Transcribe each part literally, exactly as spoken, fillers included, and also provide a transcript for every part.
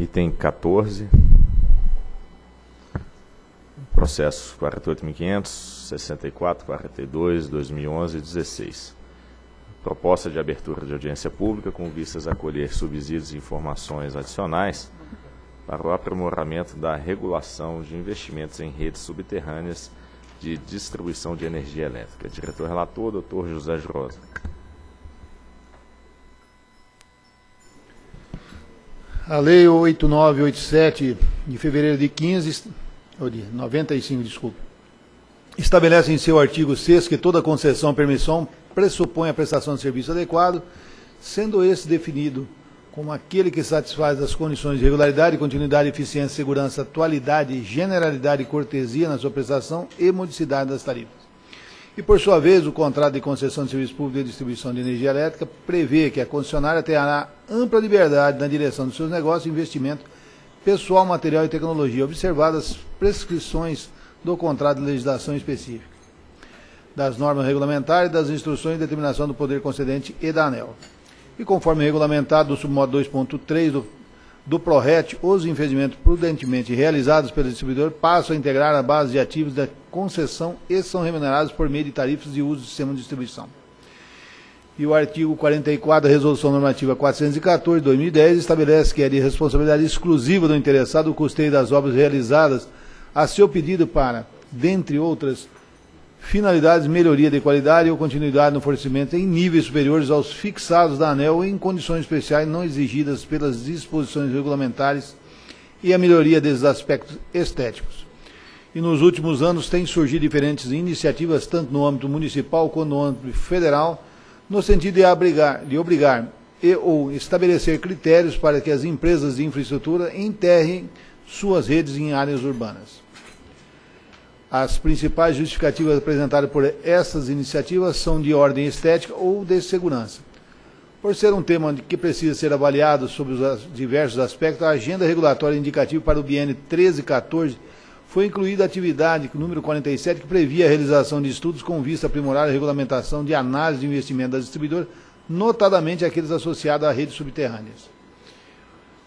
Item quatorze, processo quarenta e oito mil quinhentos, sessenta e quatro, quarenta e dois, dois mil e onze, dezesseis. Proposta de abertura de audiência pública com vistas a colher subsídios e informações adicionais para o aprimoramento da regulação de investimentos em redes subterrâneas de distribuição de energia elétrica. Diretor relator, doutor José Girosa. A lei oito mil novecentos e oitenta e sete de fevereiro de quinze, ou de noventa e cinco, desculpa, estabelece em seu artigo sexto que toda concessão ou permissão pressupõe a prestação de serviço adequado, sendo esse definido como aquele que satisfaz as condições de regularidade, continuidade, eficiência, segurança, atualidade, generalidade e cortesia na sua prestação e modicidade das tarifas. E, por sua vez, o contrato de concessão de serviço público de distribuição de energia elétrica prevê que a concessionária terá ampla liberdade na direção dos seus negócios, investimento pessoal, material e tecnologia, observadas as prescrições do contrato de legislação específica, das normas regulamentares, das instruções de determinação do poder concedente e da ANEEL. E, conforme regulamentado do submodo dois ponto três do, do PRORET, os investimentos prudentemente realizados pelo distribuidor passam a integrar a base de ativos da concessão e são remunerados por meio de tarifas de uso do sistema de distribuição. E o artigo quarenta e quatro da Resolução Normativa quatrocentos e quatorze de dois mil e dez estabelece que é de responsabilidade exclusiva do interessado o custeio das obras realizadas a seu pedido para, dentre outras finalidades, melhoria de qualidade ou continuidade no fornecimento em níveis superiores aos fixados da ANEEL em condições especiais não exigidas pelas disposições regulamentares e a melhoria desses aspectos estéticos. E nos últimos anos têm surgido diferentes iniciativas, tanto no âmbito municipal quanto no âmbito federal, no sentido de, abrigar, de obrigar e ou estabelecer critérios para que as empresas de infraestrutura enterrem suas redes em áreas urbanas. As principais justificativas apresentadas por essas iniciativas são de ordem estética ou de segurança. Por ser um tema que precisa ser avaliado sobre os diversos aspectos, a agenda regulatória indicativa para o biênio treze e quatorze foi incluída a atividade número quarenta e sete, que previa a realização de estudos com vista a aprimorar a regulamentação de análise de investimento da distribuidora, notadamente aqueles associados a redes subterrâneas,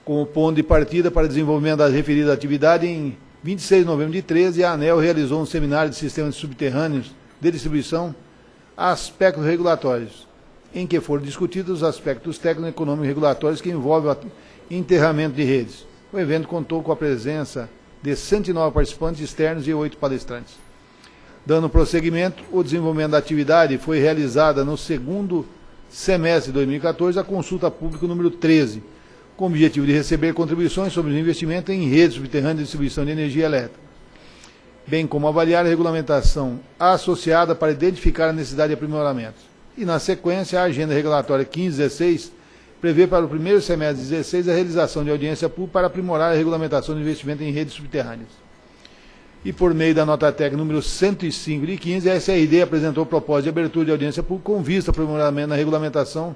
como ponto de partida para o desenvolvimento da referida atividade. Em vinte e seis de novembro de treze, a ANEEL realizou um seminário de sistemas subterrâneos de distribuição, aspectos regulatórios, em que foram discutidos os aspectos técnico-econômicos regulatórios que envolvem o enterramento de redes. O evento contou com a presença de cento e nove participantes externos e oito palestrantes. Dando prosseguimento, o desenvolvimento da atividade foi realizada no segundo semestre de dois mil e quatorze, a consulta pública número treze, com o objetivo de receber contribuições sobre os investimentos em redes subterrâneas de distribuição de energia elétrica, bem como avaliar a regulamentação associada para identificar a necessidade de aprimoramentos. E, na sequência, a agenda regulatória quinze dezesseis prevê para o primeiro semestre de dezesseis a realização de audiência pública para aprimorar a regulamentação do investimento em redes subterrâneas. E, por meio da nota técnica número cento e cinco de quinze, a S R D apresentou proposta de abertura de audiência pública com vista ao aprimoramento na regulamentação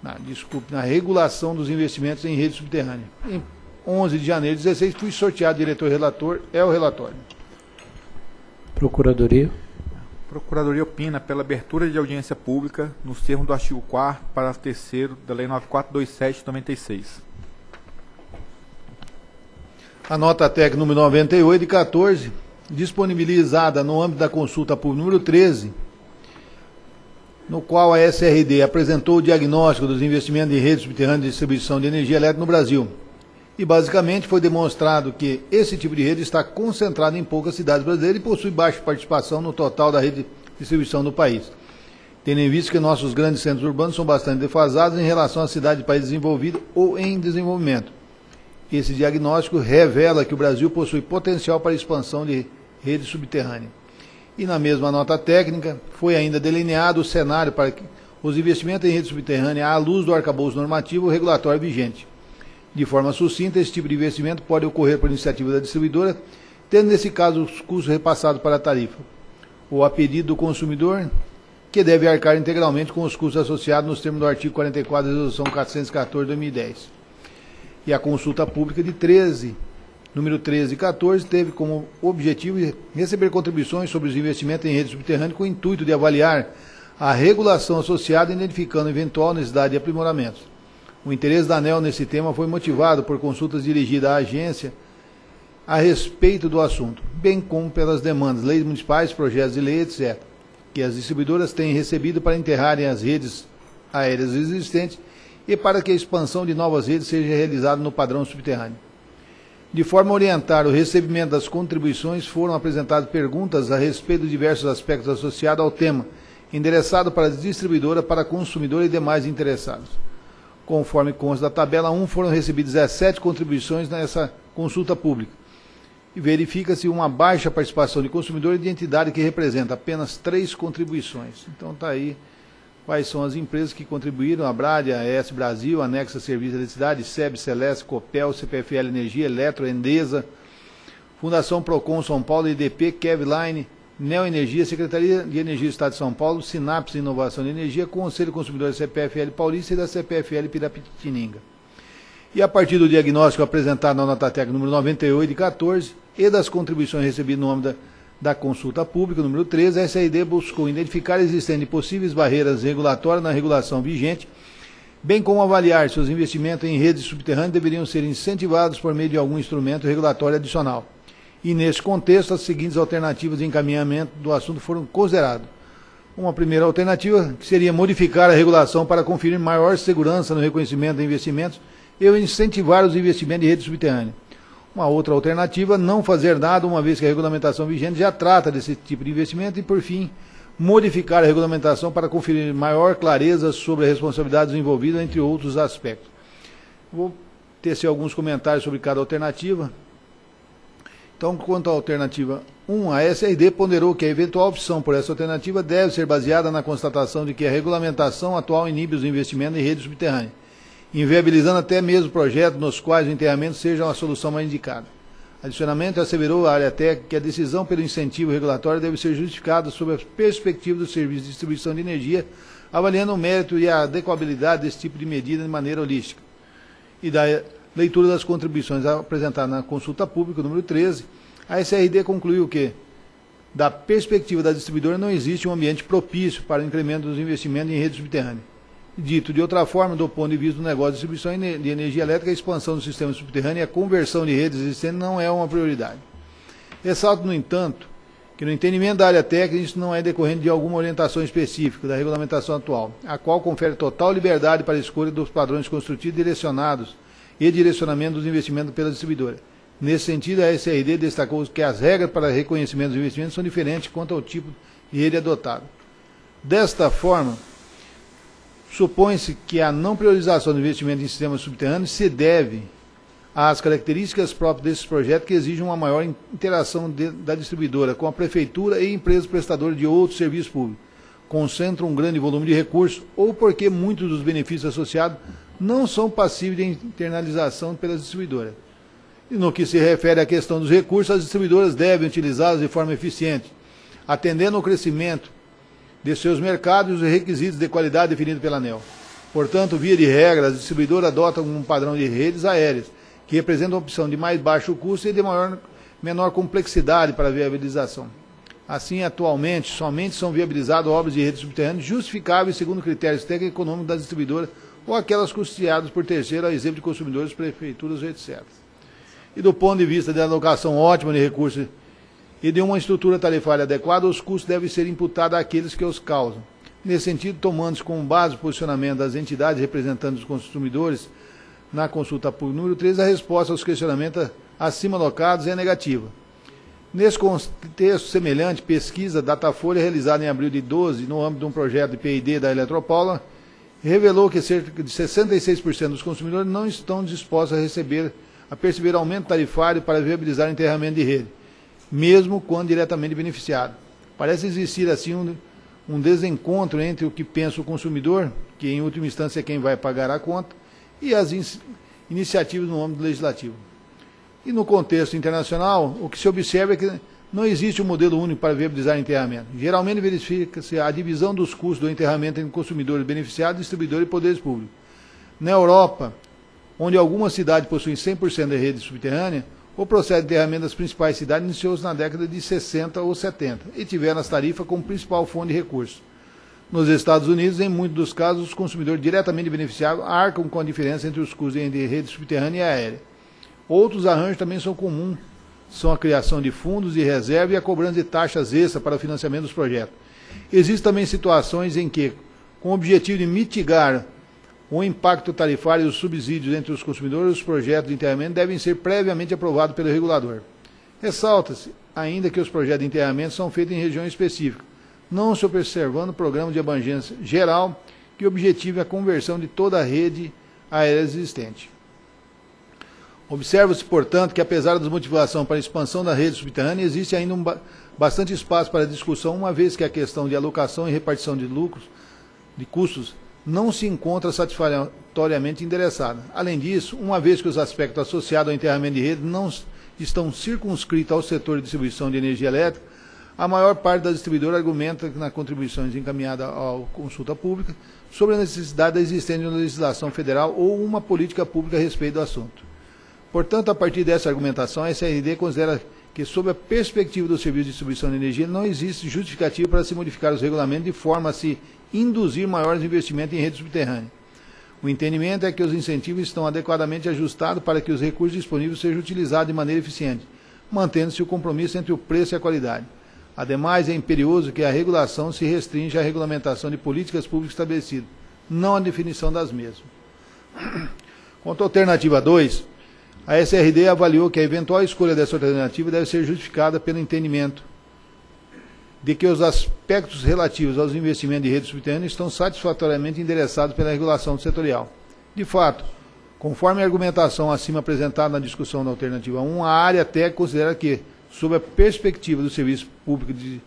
Na, desculpe, na regulação dos investimentos em rede subterrânea. Em onze de janeiro de dezesseis, fui sorteado diretor-relator, é o relatório. Procuradoria. Procuradoria opina pela abertura de audiência pública nos termos do artigo quarto, parágrafo terceiro da Lei nove mil quatrocentos e vinte e sete de noventa e seis. A nota técnica número noventa e oito de quatorze, disponibilizada no âmbito da consulta pública número treze, no qual a S R D apresentou o diagnóstico dos investimentos em redes subterrâneas de distribuição de energia elétrica no Brasil. E, basicamente, foi demonstrado que esse tipo de rede está concentrado em poucas cidades brasileiras e possui baixa participação no total da rede de distribuição do país, tendo em vista que nossos grandes centros urbanos são bastante defasados em relação às cidades de países desenvolvidos ou em desenvolvimento. Esse diagnóstico revela que o Brasil possui potencial para a expansão de rede subterrânea. E na mesma nota técnica, foi ainda delineado o cenário para que os investimentos em rede subterrânea à luz do arcabouço normativo regulatório vigente. De forma sucinta, esse tipo de investimento pode ocorrer por iniciativa da distribuidora, tendo nesse caso os custos repassados para a tarifa, ou a pedido do consumidor, que deve arcar integralmente com os custos associados nos termos do artigo quarenta e quatro da Resolução quatrocentos e catorze de dois mil e dez. E a consulta pública de treze... número treze e quatorze, teve como objetivo receber contribuições sobre os investimentos em rede subterrânea com o intuito de avaliar a regulação associada, identificando eventual necessidade de aprimoramentos. O interesse da ANEEL nesse tema foi motivado por consultas dirigidas à agência a respeito do assunto, bem como pelas demandas, leis municipais, projetos de lei, etcétera, que as distribuidoras têm recebido para enterrarem as redes aéreas existentes e para que a expansão de novas redes seja realizada no padrão subterrâneo. De forma a orientar o recebimento das contribuições, foram apresentadas perguntas a respeito de diversos aspectos associados ao tema, endereçado para a distribuidora, para a consumidora e demais interessados. Conforme consta da tabela um, foram recebidas dezessete contribuições nessa consulta pública. E verifica-se uma baixa participação de consumidor e de entidade que representa apenas três contribuições. Então está aí quais são as empresas que contribuíram: Abradee, A E S Brasil, Anexa Serviços de Eletricidade, S E B, Celeste, Copel, C P F L Energia, Eletro, Endesa, Fundação Procon São Paulo, I D P, Kevline, Neo Energia, Secretaria de Energia do Estado de São Paulo, Sinapse e Inovação de Energia, Conselho Consumidor da C P F L Paulista e da C P F L Pirapitininga. E a partir do diagnóstico apresentado na nota técnica número noventa e oito e quatorze e das contribuições recebidas no âmbito da consulta pública número treze, a S R D buscou identificar a existência de possíveis barreiras regulatórias na regulação vigente, bem como avaliar se os investimentos em redes subterrâneas deveriam ser incentivados por meio de algum instrumento regulatório adicional. E, nesse contexto, as seguintes alternativas de encaminhamento do assunto foram consideradas. Uma primeira alternativa, que seria modificar a regulação para conferir maior segurança no reconhecimento de investimentos e incentivar os investimentos de rede subterrânea. Uma outra alternativa, não fazer nada, uma vez que a regulamentação vigente já trata desse tipo de investimento. E, por fim, modificar a regulamentação para conferir maior clareza sobre a responsabilidade dos envolvidos, entre outros aspectos. Vou tecer alguns comentários sobre cada alternativa. Então, quanto à alternativa um, a S R D ponderou que a eventual opção por essa alternativa deve ser baseada na constatação de que a regulamentação atual inibe os investimentos em rede subterrânea, inviabilizando até mesmo projetos nos quais o enterramento seja uma solução mais indicada. Adicionalmente, asseverou a área técnica que a decisão pelo incentivo regulatório deve ser justificada sob a perspectiva do serviço de distribuição de energia, avaliando o mérito e a adequabilidade desse tipo de medida de maneira holística. E da leitura das contribuições apresentadas na consulta pública número treze, a S R D concluiu que, da perspectiva da distribuidora, não existe um ambiente propício para o incremento dos investimentos em rede subterrânea. Dito de outra forma, do ponto de vista do negócio de distribuição de energia elétrica, a expansão do sistema subterrâneo e a conversão de redes existentes não é uma prioridade. Ressalto, no entanto, que no entendimento da área técnica, isso não é decorrente de alguma orientação específica da regulamentação atual, a qual confere total liberdade para a escolha dos padrões construtivos direcionados e direcionamento dos investimentos pela distribuidora. Nesse sentido, a S R D destacou que as regras para reconhecimento dos investimentos são diferentes quanto ao tipo de rede adotado. Desta forma, supõe-se que a não priorização do investimento em sistemas subterrâneos se deve às características próprias desses projetos, que exigem uma maior interação de, da distribuidora com a prefeitura e empresas prestadoras de outros serviços públicos, concentram um grande volume de recursos ou porque muitos dos benefícios associados não são passíveis de internalização pelas distribuidoras. E no que se refere à questão dos recursos, as distribuidoras devem utilizá-los de forma eficiente, atendendo ao crescimento de seus mercados e os requisitos de qualidade definidos pela ANEEL. Portanto, via de regra, as distribuidoras adotam um padrão de redes aéreas, que representa a opção de mais baixo custo e de maior, menor complexidade para a viabilização. Assim, atualmente, somente são viabilizadas obras de redes subterrâneas justificáveis segundo critérios técnicos e econômicos da distribuidora, ou aquelas custeadas por terceiro, a exemplo de consumidores, prefeituras, etcétera. E do ponto de vista da alocação ótima de recursos e de uma estrutura tarifária adequada, os custos devem ser imputados àqueles que os causam. Nesse sentido, tomando-se como base o posicionamento das entidades representando os consumidores na consulta pública número três, a resposta aos questionamentos acima alocados é negativa. Nesse contexto semelhante, pesquisa Datafolha, realizada em abril de doze, no âmbito de um projeto de P I D da Eletropaula, revelou que cerca de sessenta e seis por cento dos consumidores não estão dispostos a receber, a perceber aumento tarifário para viabilizar o enterramento de rede, mesmo quando diretamente beneficiado. Parece existir, assim, um, um desencontro entre o que pensa o consumidor, que em última instância é quem vai pagar a conta, e as in- iniciativas no âmbito legislativo. E no contexto internacional, o que se observa é que não existe um modelo único para viabilizar enterramento. Geralmente verifica-se a divisão dos custos do enterramento entre consumidores beneficiados, distribuidores e poderes públicos. Na Europa, onde algumas cidades possuem cem por cento da rede subterrânea, o processo de enterramento das principais cidades iniciou-se na década de sessenta ou setenta e tiveram as tarifas como principal fonte de recursos. Nos Estados Unidos, em muitos dos casos, os consumidores diretamente beneficiados arcam com a diferença entre os custos de rede subterrânea e aérea. Outros arranjos também são comuns, são a criação de fundos de reserva e a cobrança de taxas extras para o financiamento dos projetos. Existem também situações em que, com o objetivo de mitigar o impacto tarifário e os subsídios entre os consumidores, os projetos de enterramento devem ser previamente aprovados pelo regulador. Ressalta-se ainda que os projetos de enterramento são feitos em região específica, não se observando o programa de abrangência geral que objetiva a conversão de toda a rede aérea existente. Observa-se, portanto, que apesar da motivação para a expansão da rede subterrânea, existe ainda um ba- bastante espaço para discussão, uma vez que a questão de alocação e repartição de lucros, de custos, não se encontra satisfatoriamente endereçada. Além disso, uma vez que os aspectos associados ao enterramento de rede não estão circunscritos ao setor de distribuição de energia elétrica, a maior parte das distribuidoras argumenta que, nas contribuições encaminhadas à consulta pública, sobre a necessidade da existência de uma legislação federal ou uma política pública a respeito do assunto. Portanto, a partir dessa argumentação, a S R D considera que, sob a perspectiva do serviço de distribuição de energia, não existe justificativa para se modificar os regulamentos de forma a se induzir maiores investimentos em rede subterrânea. O entendimento é que os incentivos estão adequadamente ajustados para que os recursos disponíveis sejam utilizados de maneira eficiente, mantendo-se o compromisso entre o preço e a qualidade. Ademais, é imperioso que a regulação se restrinja à regulamentação de políticas públicas estabelecidas, não à definição das mesmas. Quanto à alternativa dois, a S R D avaliou que a eventual escolha dessa alternativa deve ser justificada pelo entendimento de que os aspectos relativos aos investimentos de rede subterrânea estão satisfatoriamente endereçados pela regulação setorial. De fato, conforme a argumentação acima apresentada na discussão da alternativa um, a área técnica considera que, sob a perspectiva do Serviço Público de,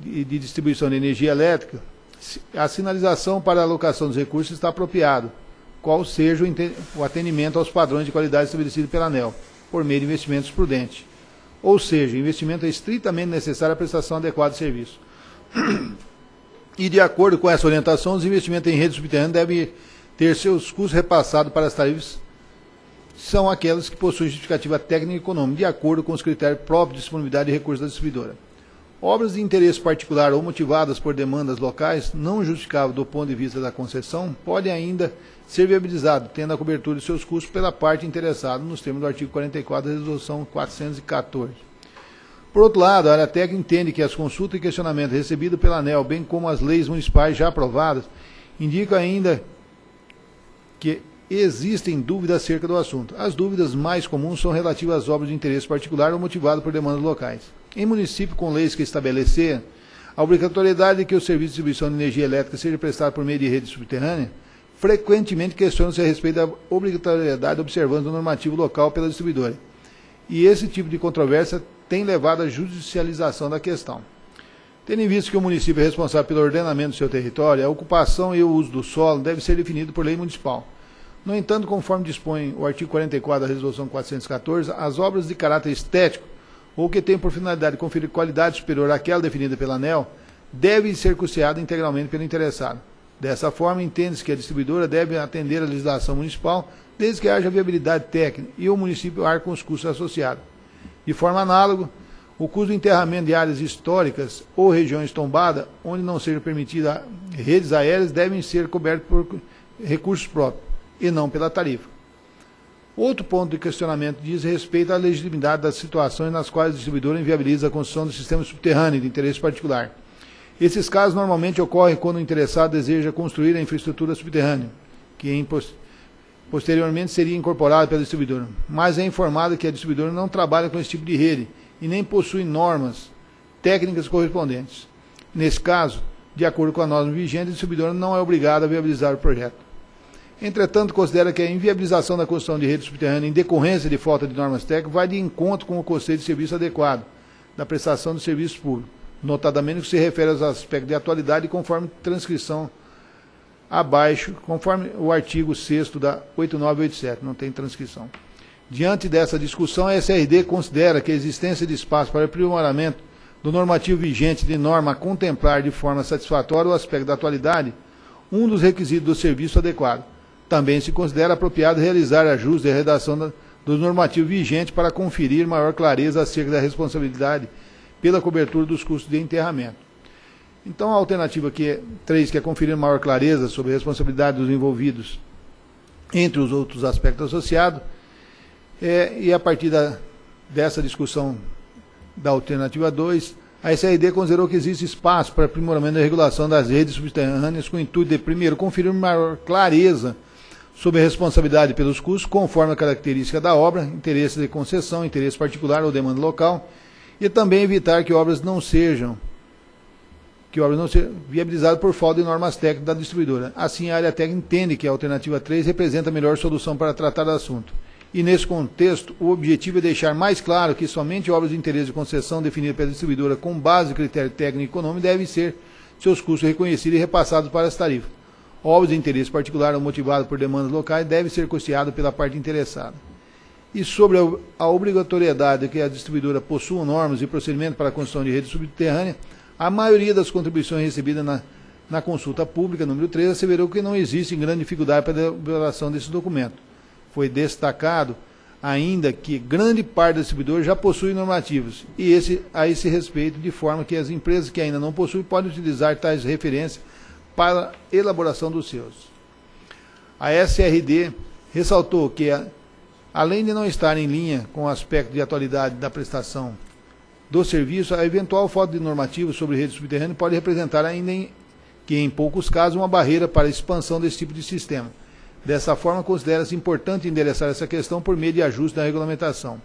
de, de Distribuição de Energia Elétrica, a sinalização para a alocação dos recursos está apropriado, qual seja o, o atendimento aos padrões de qualidade estabelecidos pela ANEEL, por meio de investimentos prudentes. Ou seja, investimento é estritamente necessário à prestação adequada de serviço. E, de acordo com essa orientação, os investimentos em rede subterrânea devem ter seus custos repassados para as tarifas, são aquelas que possuem justificativa técnica e econômica, de acordo com os critérios próprios de disponibilidade de recursos da distribuidora. Obras de interesse particular ou motivadas por demandas locais, não justificáveis do ponto de vista da concessão, podem ainda ser viabilizadas, tendo a cobertura de seus custos pela parte interessada, nos termos do artigo quarenta e quatro da Resolução quatrocentos e quatorze. Por outro lado, a área técnica entende que as consultas e questionamentos recebidos pela ANEEL, bem como as leis municipais já aprovadas, indicam ainda que existem dúvidas acerca do assunto. As dúvidas mais comuns são relativas às obras de interesse particular ou motivadas por demandas locais. Em município com leis que estabelecer a obrigatoriedade de que o serviço de distribuição de energia elétrica seja prestado por meio de rede subterrânea, frequentemente questiona-se a respeito da obrigatoriedade da observância do normativo local pela distribuidora. E esse tipo de controvérsia tem levado à judicialização da questão. Tendo em vista que o município é responsável pelo ordenamento do seu território, a ocupação e o uso do solo deve ser definido por lei municipal. No entanto, conforme dispõe o artigo quarenta e quatro da Resolução quatrocentos e quatorze, as obras de caráter estético ou que têm por finalidade conferir qualidade superior àquela definida pela ANEEL devem ser custeadas integralmente pelo interessado. Dessa forma, entende-se que a distribuidora deve atender à legislação municipal desde que haja viabilidade técnica e o município arca com os custos associados. De forma análoga, o custo do enterramento de áreas históricas ou regiões tombadas, onde não sejam permitidas redes aéreas, devem ser cobertos por recursos próprios e não pela tarifa. Outro ponto de questionamento diz respeito à legitimidade das situações nas quais o distribuidor inviabiliza a construção do sistema subterrâneo de interesse particular. Esses casos normalmente ocorrem quando o interessado deseja construir a infraestrutura subterrânea, que posteriormente seria incorporada pela distribuidora, mas é informado que a distribuidora não trabalha com esse tipo de rede e nem possui normas técnicas correspondentes. Nesse caso, de acordo com a norma vigente, a distribuidora não é obrigada a viabilizar o projeto. Entretanto, considera que a inviabilização da construção de rede subterrânea em decorrência de falta de normas técnicas vai de encontro com o conceito de serviço adequado da prestação de serviços públicos, notadamente no que se refere aos aspectos de atualidade conforme transcrição abaixo, conforme o artigo sexto da oito mil novecentos e oitenta e sete, não tem transcrição. Diante dessa discussão, a S R D considera que a existência de espaço para aprimoramento do normativo vigente de norma a contemplar de forma satisfatória o aspecto da atualidade, um dos requisitos do serviço adequado. Também se considera apropriado realizar ajustes à redação da, dos normativos vigentes para conferir maior clareza acerca da responsabilidade pela cobertura dos custos de enterramento. Então, a alternativa que três, que é conferir maior clareza sobre a responsabilidade dos envolvidos, entre os outros aspectos associados, é, e a partir da, dessa discussão da alternativa dois, a S R D considerou que existe espaço para aprimoramento da regulação das redes subterrâneas com o intuito de, primeiro, conferir maior clareza sobre a responsabilidade pelos custos, conforme a característica da obra, interesse de concessão, interesse particular ou demanda local, e também evitar que obras não sejam que obras não sejam viabilizadas por falta de normas técnicas da distribuidora. Assim, a área técnica entende que a alternativa três representa a melhor solução para tratar do assunto. E, nesse contexto, o objetivo é deixar mais claro que somente obras de interesse de concessão definida pela distribuidora com base no critério técnico e econômico devem ser seus custos reconhecidos e repassados para as tarifas. Obras de interesse particular ou motivado por demandas locais devem ser custeadas pela parte interessada. E sobre a obrigatoriedade que a distribuidora possua normas e procedimento para a construção de rede subterrânea, a maioria das contribuições recebidas na, na consulta pública, número três, asseverou que não existe grande dificuldade para a elaboração desse documento. Foi destacado ainda que grande parte dos distribuidores já possui normativas, e esse, a esse respeito, de forma que as empresas que ainda não possuem podem utilizar tais referências para a elaboração dos seus. A S R D ressaltou que, a, além de não estar em linha com o aspecto de atualidade da prestação do serviço, a eventual falta de normativa sobre rede subterrânea pode representar ainda em, que em poucos casos uma barreira para a expansão desse tipo de sistema. Dessa forma, considera-se importante endereçar essa questão por meio de ajuste na regulamentação.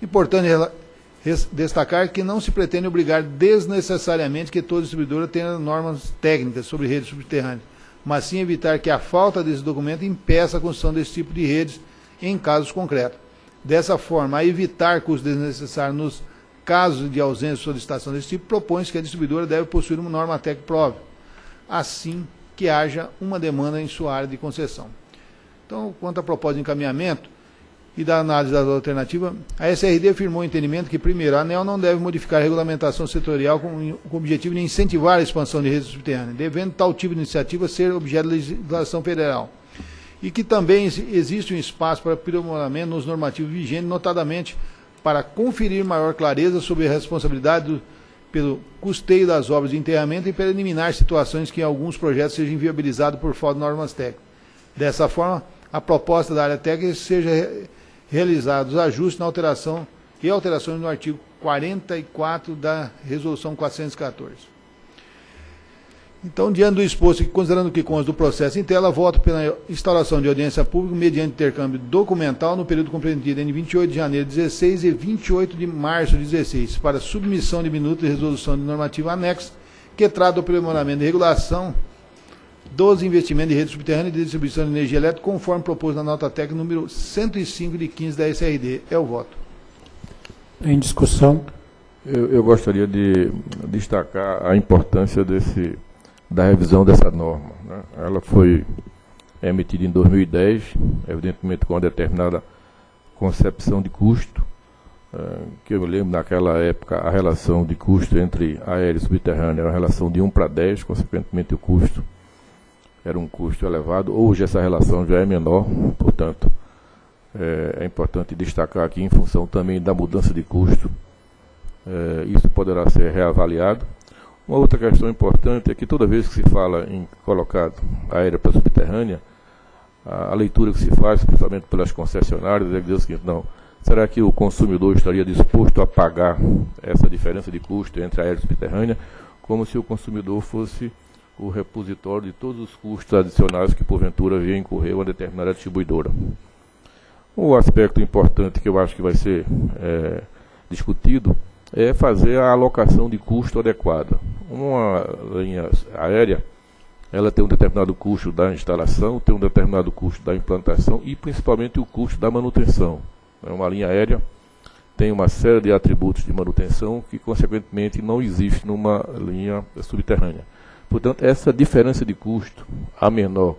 Importante destacar que não se pretende obrigar desnecessariamente que toda distribuidora tenha normas técnicas sobre rede subterrânea, mas sim evitar que a falta desse documento impeça a construção desse tipo de redes em casos concretos. Dessa forma, a evitar custos desnecessários nos caso de ausência de solicitação desse tipo, propõe-se que a distribuidora deve possuir uma norma técnica própria, assim que haja uma demanda em sua área de concessão. Então, quanto à proposta de encaminhamento e da análise da alternativa, a S R D afirmou o entendimento que, primeiro, a ANEEL não deve modificar a regulamentação setorial com o objetivo de incentivar a expansão de redes subterrâneas, devendo tal tipo de iniciativa ser objeto de legislação federal, e que também existe um espaço para aprimoramento nos normativos vigentes, notadamente para conferir maior clareza sobre a responsabilidade do, pelo custeio das obras de enterramento e para eliminar situações que em alguns projetos sejam inviabilizados por falta de normas técnicas. Dessa forma, a proposta da área técnica seja realizados ajustes na alteração e alterações no artigo quarenta e quatro da Resolução quatrocentos e catorze. Então, diante do exposto e considerando que consta do processo em tela, voto pela instauração de audiência pública mediante intercâmbio documental no período compreendido entre vinte e oito de janeiro de dezesseis e vinte e oito de março de dezesseis, para submissão de minutos e resolução de normativa anexa, que trata do aprimoramento e regulação dos investimentos de rede subterrânea e de distribuição de energia elétrica, conforme proposto na nota técnica número cento e cinco de quinze da S R D. É o voto. Em discussão. Eu, eu gostaria de destacar a importância desse... da revisão dessa norma, né? Ela foi emitida em dois mil e dez, evidentemente com uma determinada concepção de custo, eh, que eu me lembro naquela época a relação de custo entre aéreo e subterrâneo era uma relação de um para dez, consequentemente o custo era um custo elevado, hoje essa relação já é menor, portanto eh, é importante destacar aqui em função também da mudança de custo, eh, isso poderá ser reavaliado. Uma outra questão importante é que toda vez que se fala em colocar aérea para a subterrânea, a, a leitura que se faz, principalmente pelas concessionárias, é dizer o seguinte, não, será que o consumidor estaria disposto a pagar essa diferença de custo entre aérea e subterrânea, como se o consumidor fosse o repositório de todos os custos adicionais que porventura venha incorrer uma determinada distribuidora. Um aspecto importante que eu acho que vai ser é, discutido é fazer a alocação de custo adequada. Uma linha aérea, ela tem um determinado custo da instalação, tem um determinado custo da implantação e principalmente o custo da manutenção. Uma linha aérea tem uma série de atributos de manutenção que, consequentemente, não existe numa linha subterrânea. Portanto, essa diferença de custo, a menor,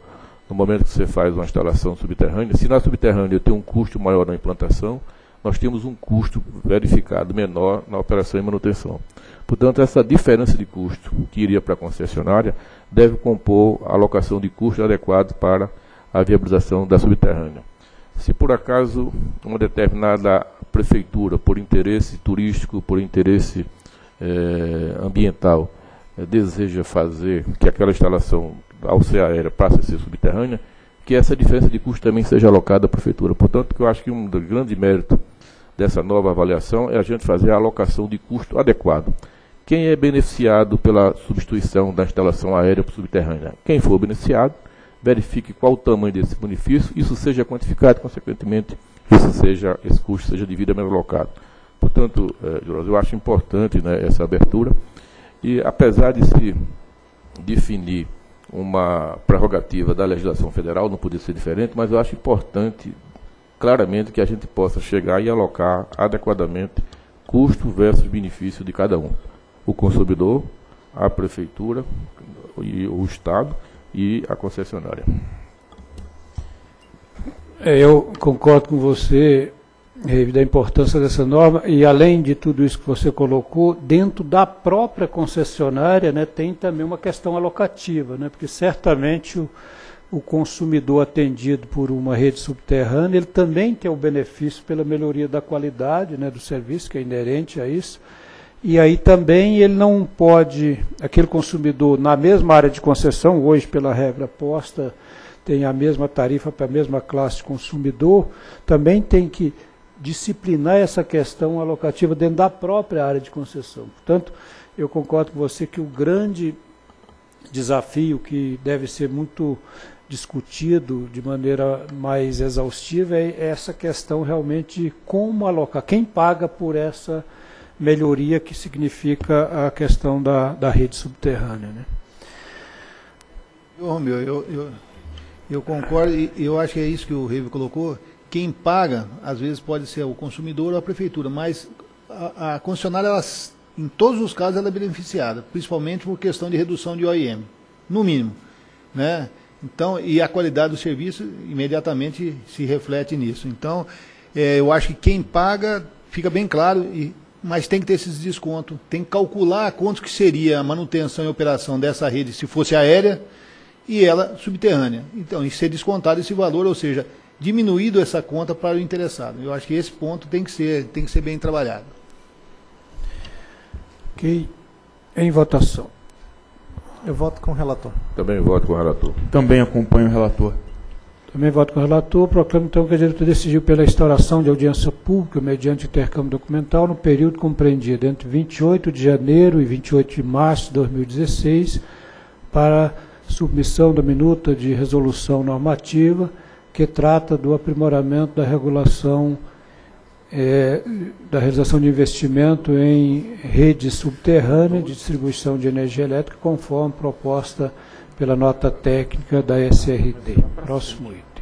no momento que você faz uma instalação subterrânea, se na subterrânea eu tenho um custo maior na implantação, nós temos um custo verificado menor na operação e manutenção. Portanto, essa diferença de custo que iria para a concessionária deve compor a alocação de custo adequado para a viabilização da subterrânea. Se por acaso uma determinada prefeitura, por interesse turístico, por interesse eh, ambiental, deseja fazer que aquela instalação, ao ser aérea, passe a ser subterrânea, que essa diferença de custo também seja alocada à prefeitura. Portanto, que eu acho que um grande mérito dessa nova avaliação é a gente fazer a alocação de custo adequado. Quem é beneficiado pela substituição da instalação aérea por subterrânea? Quem for beneficiado, verifique qual o tamanho desse benefício, isso seja quantificado, consequentemente, isso seja, esse custo seja devidamente alocado. Portanto, eu acho importante, né, essa abertura, e apesar de se definir uma prerrogativa da legislação federal, não podia ser diferente, mas eu acho importante, claramente, que a gente possa chegar e alocar adequadamente custo versus benefício de cada um. O consumidor, a prefeitura, e o Estado e a concessionária. É, eu concordo com você, Reive, da importância dessa norma, e além de tudo isso que você colocou, dentro da própria concessionária, né, tem também uma questão alocativa, né, porque certamente o, o consumidor atendido por uma rede subterrânea, ele também tem o benefício pela melhoria da qualidade, né, do serviço, que é inerente a isso. E aí também ele não pode, aquele consumidor na mesma área de concessão, hoje pela regra posta, tem a mesma tarifa para a mesma classe de consumidor, também tem que disciplinar essa questão alocativa dentro da própria área de concessão. Portanto, eu concordo com você que o grande desafio que deve ser muito discutido de maneira mais exaustiva é essa questão realmente de como alocar, quem paga por essa melhoria que significa a questão da, da rede subterrânea, né? Oh, meu, eu, eu, eu concordo, e eu acho que é isso que o Reive colocou. Quem paga, às vezes, pode ser o consumidor ou a prefeitura, mas a, a concessionária, ela, em todos os casos, ela é beneficiada, principalmente por questão de redução de O I M, no mínimo, né? Então, e a qualidade do serviço imediatamente se reflete nisso. Então, é, eu acho que quem paga fica bem claro, e mas tem que ter esses descontos, tem que calcular quanto que seria a manutenção e operação dessa rede, se fosse aérea, e ela subterrânea. Então, e ser descontado esse valor, ou seja, diminuído essa conta para o interessado. Eu acho que esse ponto tem que ser, tem que ser bem trabalhado. Ok. Em votação. Eu voto com o relator. Também voto com o relator. Também acompanho o relator. Também voto com o relator. Proclamo, então, que a diretoria decidiu pela instauração de audiência pública mediante intercâmbio documental no período compreendido entre vinte e oito de janeiro e vinte e oito de março de dois mil e dezesseis para submissão da minuta de resolução normativa que trata do aprimoramento da regulação é, da realização de investimento em rede subterrânea de distribuição de energia elétrica conforme proposta pela nota técnica da S R D. Próximo item.